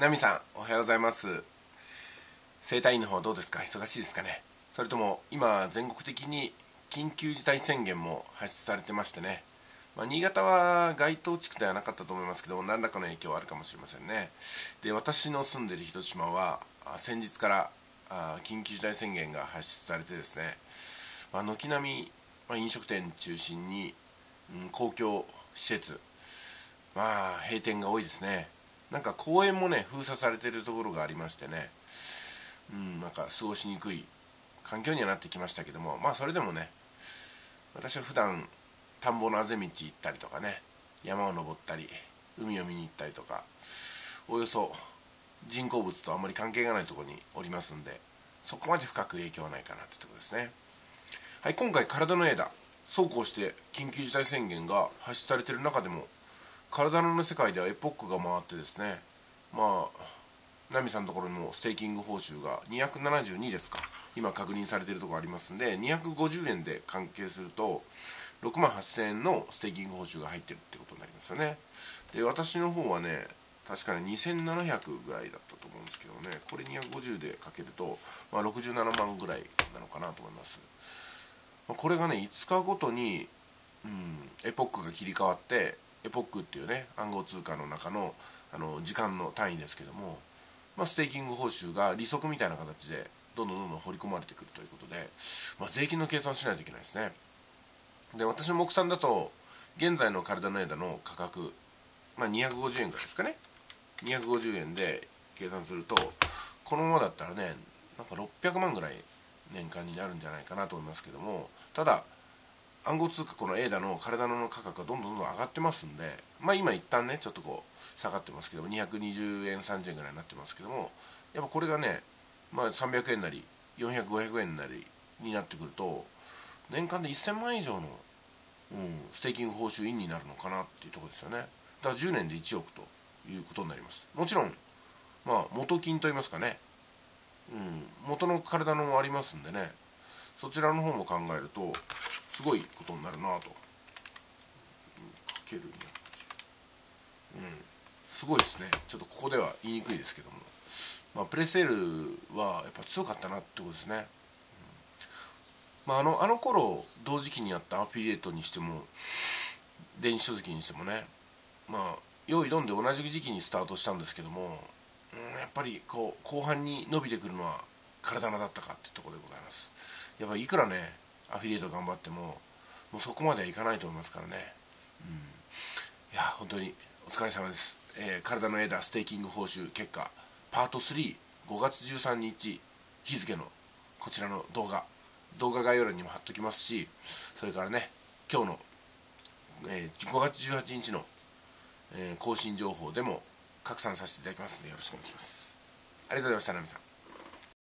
ナミさん、おはようございます。整体院の方どうですか？忙しいですかね？それとも今全国的に緊急事態宣言も発出されてましてね、新潟は該当地区ではなかったと思いますけど、何らかの影響はあるかもしれませんね。で、私の住んでる広島は先日から緊急事態宣言が発出されてですね、軒並み、飲食店中心に、公共施設、閉店が多いですね。なんか公園もね、封鎖されてるところがありましてね、なんか過ごしにくい環境にはなってきましたけども、それでもね、私は普段田んぼのあぜ道行ったりとかね、山を登ったり海を見に行ったりとか、およそ人工物とあんまり関係がないところにおりますんで、そこまで深く影響はないかなってところですね。はい、今回体の枝、そうこうして緊急事態宣言が発出されている中でも体の世界ではエポックが回ってですね、ナミさんのところにもステーキング報酬が272ですか、今確認されているところありますんで、250円で関係すると68000円のステーキング報酬が入ってるってことになりますよね。で、私の方はね、確かに2700ぐらいだったと思うんですけどね、これ250でかけると、67万ぐらいなのかなと思います。これがね、5日ごとに、エポックが切り替わって、エポックっていうね、暗号通貨の中の時間の単位ですけども、ステーキング報酬が利息みたいな形でどんどん掘り込まれてくるということで、税金の計算しないといけないですね。で、私の目算だと現在の体の枝の価格、250円ぐらいですかね、250円で計算すると、このままだったらね、なんか600万ぐらい年間になるんじゃないかなと思いますけども、ただ暗号通貨、このエーダの体の価格がどんどん上がってますんで、今一旦ね、ちょっとこう下がってますけども、220円30円ぐらいになってますけども、やっぱこれがね、300円なり400、500円なりになってくると、年間で1000万以上の、ステーキング報酬インになるのかなっていうところですよね。だから10年で1億ということになります。もちろん、元金といいますかね、元の体のもありますんでね、そちらの方も考えるとすごいことになるなと。かける250、すごいですね。ちょっとここでは言いにくいですけども、プレセールはやっぱ強かったなってことですね。あの頃同時期にやったアフィリエイトにしても電子書籍にしてもね、用意どんで同じ時期にスタートしたんですけども、やっぱりこう後半に伸びてくるのは体だったかってところでございます。やっぱいくらね、アフィリエイト頑張ってももうそこまではいかないと思いますからね。いや、本当にお疲れ様です。体の枝ステーキング報酬結果パート35月13日日付のこちらの動画概要欄にも貼っときますし、それからね、今日の、5月18日の、更新情報でも拡散させていただきますので、よろしくお願いします。ありがとうございました。ナミさん。